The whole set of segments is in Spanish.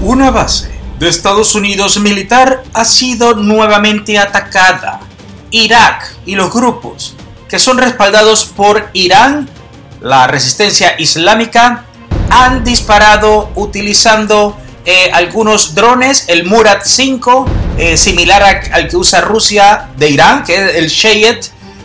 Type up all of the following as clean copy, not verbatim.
Una base de Estados Unidos militar ha sido nuevamente atacada. Irak y los grupos que son respaldados por Irán, la resistencia islámica, han disparado utilizando algunos drones, el Murad 5, similar al que usa Rusia de Irán, que es el Shahed,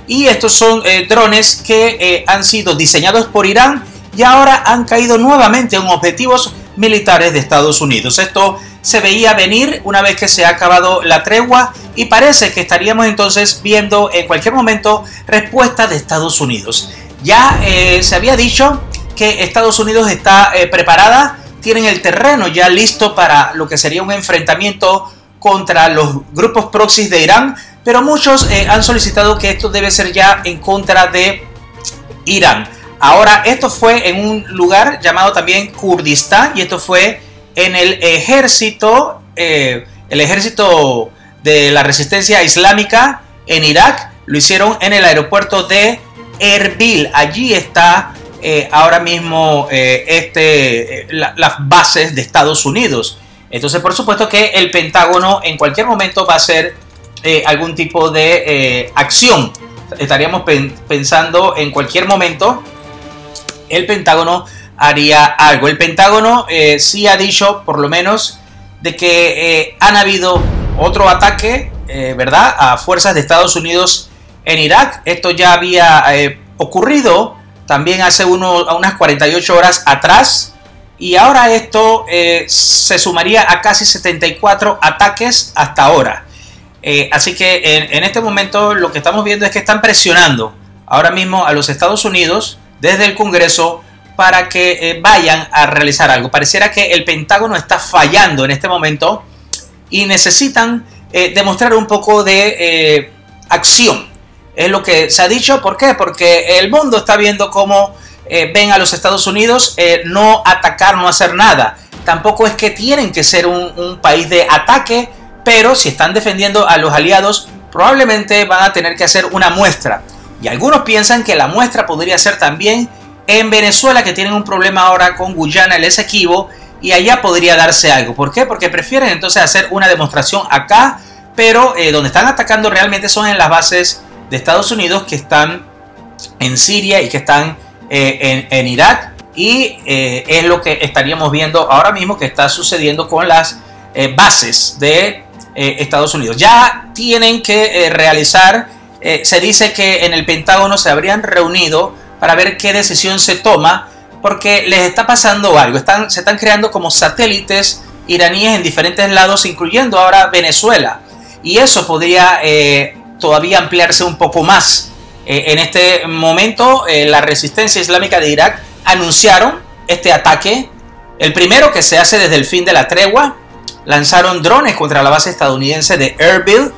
y estos son drones que han sido diseñados por Irán y ahora han caído nuevamente en objetivos militares de Estados Unidos. Esto se veía venir una vez que se ha acabado la tregua y parece que estaríamos entonces viendo en cualquier momento respuesta de Estados Unidos. Ya se había dicho que Estados Unidos está preparada, tienen el terreno ya listo para lo que sería un enfrentamiento contra los grupos proxies de Irán, pero muchos han solicitado que esto debe ser ya en contra de Irán. Ahora, esto fue en un lugar llamado también Kurdistán y esto fue en el ejército de la resistencia islámica en Irak. Lo hicieron en el aeropuerto de Erbil. Allí está ahora mismo las bases de Estados Unidos. Entonces, por supuesto que el Pentágono en cualquier momento va a hacer algún tipo de acción. Estaríamos pensando en cualquier momento el Pentágono haría algo. El Pentágono sí ha dicho, por lo menos, de que han habido otro ataque, ¿verdad?, a fuerzas de Estados Unidos en Irak. Esto ya había ocurrido también hace unas 48 horas atrás. Y ahora esto se sumaría a casi 74 ataques hasta ahora. Así que en este momento lo que estamos viendo es que están presionando ahora mismo a los Estados Unidos desde el Congreso para que vayan a realizar algo. Pareciera que el Pentágono está fallando en este momento y necesitan demostrar un poco de acción. Es lo que se ha dicho. ¿Por qué? Porque el mundo está viendo cómo ven a los Estados Unidos no atacar, no hacer nada. Tampoco es que tienen que ser un país de ataque, pero si están defendiendo a los aliados probablemente van a tener que hacer una muestra. Y algunos piensan que la muestra podría ser también en Venezuela, que tienen un problema ahora con Guyana, el Esequibo, y allá podría darse algo. ¿Por qué? Porque prefieren entonces hacer una demostración acá, pero donde están atacando realmente son en las bases de Estados Unidos que están en Siria y que están en Irak, y es lo que estaríamos viendo ahora mismo que está sucediendo con las bases de Estados Unidos. Ya tienen que realizar, se dice que en el Pentágono se habrían reunido para ver qué decisión se toma, porque les está pasando algo. Se están creando como satélites iraníes en diferentes lados, incluyendo ahora Venezuela, y eso podría todavía ampliarse un poco más. En este momento la resistencia islámica de Irak anunciaron este ataque, el primero que se hace desde el fin de la tregua. Lanzaron drones contra la base estadounidense de Erbil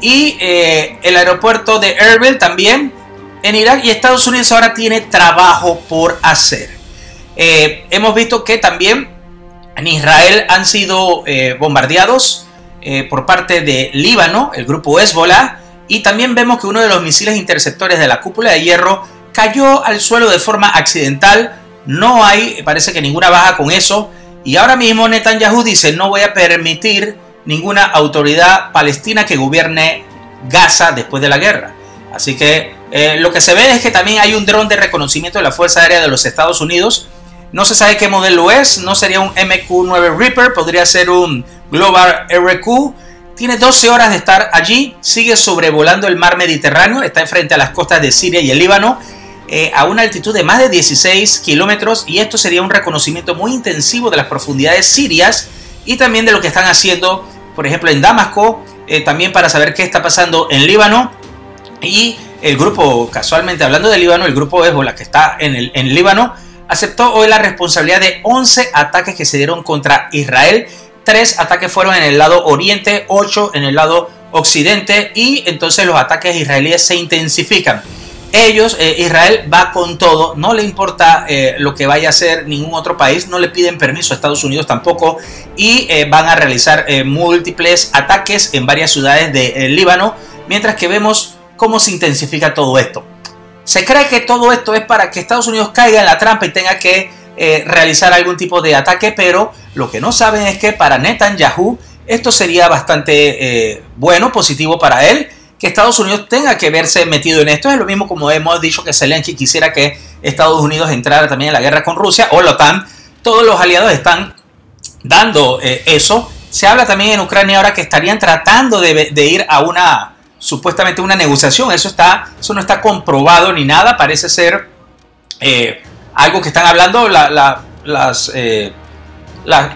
y el aeropuerto de Erbil también en Irak, y Estados Unidos ahora tiene trabajo por hacer. Hemos visto que también en Israel han sido bombardeados por parte de Líbano, el grupo Hezbolá. Y también vemos que uno de los misiles interceptores de la cúpula de hierro cayó al suelo de forma accidental. No hay, parece que ninguna baja con eso. Y ahora mismo Netanyahu dice: no voy a permitir ninguna autoridad palestina que gobierne Gaza después de la guerra. Así que lo que se ve es que también hay un dron de reconocimiento de la Fuerza Aérea de los Estados Unidos. No se sabe qué modelo es. No sería un MQ-9 Reaper, podría ser un Global Hawk. Tiene 12 horas de estar allí, sigue sobrevolando el mar Mediterráneo, está enfrente a las costas de Siria y el Líbano, a una altitud de más de 16 kilómetros, y esto sería un reconocimiento muy intensivo de las profundidades sirias y también de lo que están haciendo, por ejemplo, en Damasco, también para saber qué está pasando en Líbano. Y el grupo, casualmente hablando de Líbano, el grupo Hezbolá que está en Líbano, aceptó hoy la responsabilidad de 11 ataques que se dieron contra Israel. 3 ataques fueron en el lado oriente, 8 en el lado occidente, y entonces los ataques israelíes se intensifican. Israel va con todo, no le importa lo que vaya a hacer ningún otro país, no le piden permiso a Estados Unidos tampoco, y van a realizar múltiples ataques en varias ciudades de Líbano, mientras que vemos cómo se intensifica todo esto. Se cree que todo esto es para que Estados Unidos caiga en la trampa y tenga que realizar algún tipo de ataque, pero lo que no saben es que para Netanyahu esto sería bastante bueno, positivo para él, que Estados Unidos tenga que verse metido en esto. Es lo mismo como hemos dicho que Zelensky quisiera que Estados Unidos entrara también en la guerra con Rusia o la OTAN. Todos los aliados están dando eso. Se habla también en Ucrania ahora que estarían tratando de ir a una, supuestamente una negociación. Eso no está comprobado ni nada. Parece ser algo que están hablando.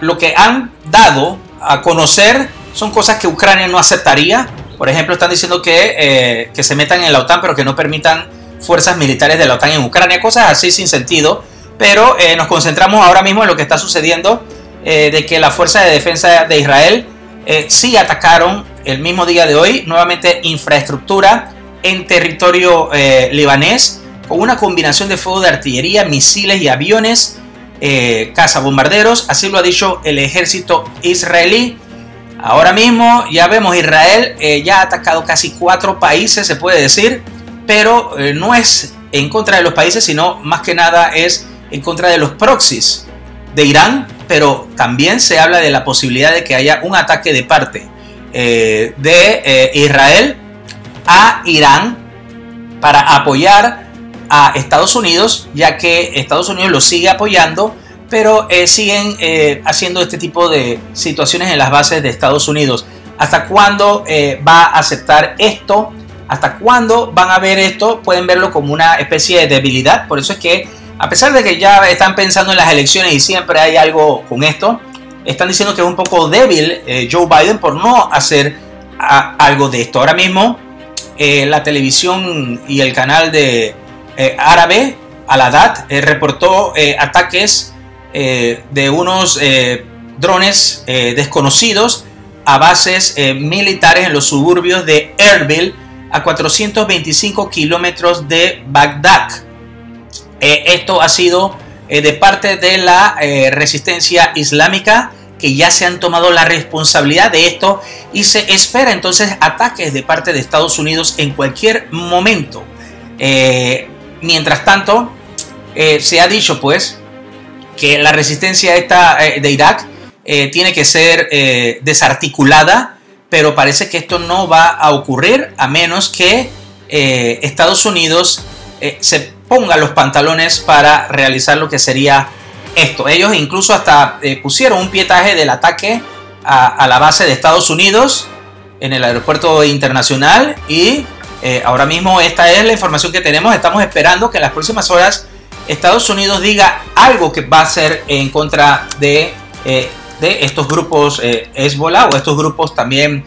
Lo que han dado a conocer son cosas que Ucrania no aceptaría. Por ejemplo, están diciendo que se metan en la OTAN, pero que no permitan fuerzas militares de la OTAN en Ucrania. Cosas así sin sentido. Pero nos concentramos ahora mismo en lo que está sucediendo, de que la Fuerza de Defensa de Israel sí atacaron el mismo día de hoy, nuevamente infraestructura en territorio libanés, con una combinación de fuego de artillería, misiles y aviones, cazabombarderos. Así lo ha dicho el ejército israelí. Ahora mismo ya vemos Israel ya ha atacado casi 4 países, se puede decir, pero no es en contra de los países, sino más que nada es en contra de los proxies de Irán, pero también se habla de la posibilidad de que haya un ataque de parte de Israel a Irán para apoyar a Estados Unidos, ya que Estados Unidos lo sigue apoyando, pero siguen haciendo este tipo de situaciones en las bases de Estados Unidos. ¿Hasta cuándo va a aceptar esto? ¿Hasta cuándo van a ver esto? Pueden verlo como una especie de debilidad. Por eso es que, a pesar de que ya están pensando en las elecciones y siempre hay algo con esto, están diciendo que es un poco débil Joe Biden por no hacer algo de esto. Ahora mismo la televisión y el canal de árabe, Al-Adat, reportó ataques de unos drones desconocidos a bases militares en los suburbios de Erbil, a 425 kilómetros de Bagdad. Esto ha sido de parte de la resistencia islámica, que ya se han tomado la responsabilidad de esto, y se espera entonces ataques de parte de Estados Unidos en cualquier momento. Mientras tanto, se ha dicho pues que la resistencia esta de Irak tiene que ser desarticulada, pero parece que esto no va a ocurrir a menos que Estados Unidos se ponga los pantalones para realizar lo que sería esto. Ellos incluso hasta pusieron un pietaje del ataque a la base de Estados Unidos en el aeropuerto internacional, y ahora mismo esta es la información que tenemos. Estamos esperando que en las próximas horas Estados Unidos diga algo que va a ser en contra de estos grupos Hezbolá o estos grupos también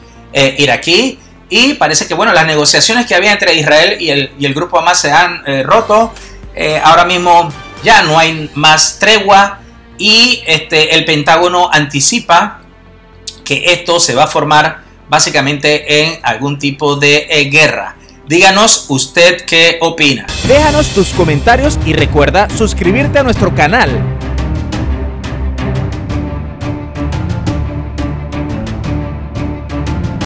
iraquí. Y parece que bueno, las negociaciones que había entre Israel y el grupo Hamas se han roto. Ahora mismo ya no hay más tregua, y el Pentágono anticipa que esto se va a formar básicamente en algún tipo de guerra. Díganos usted qué opina. Déjanos tus comentarios y recuerda suscribirte a nuestro canal.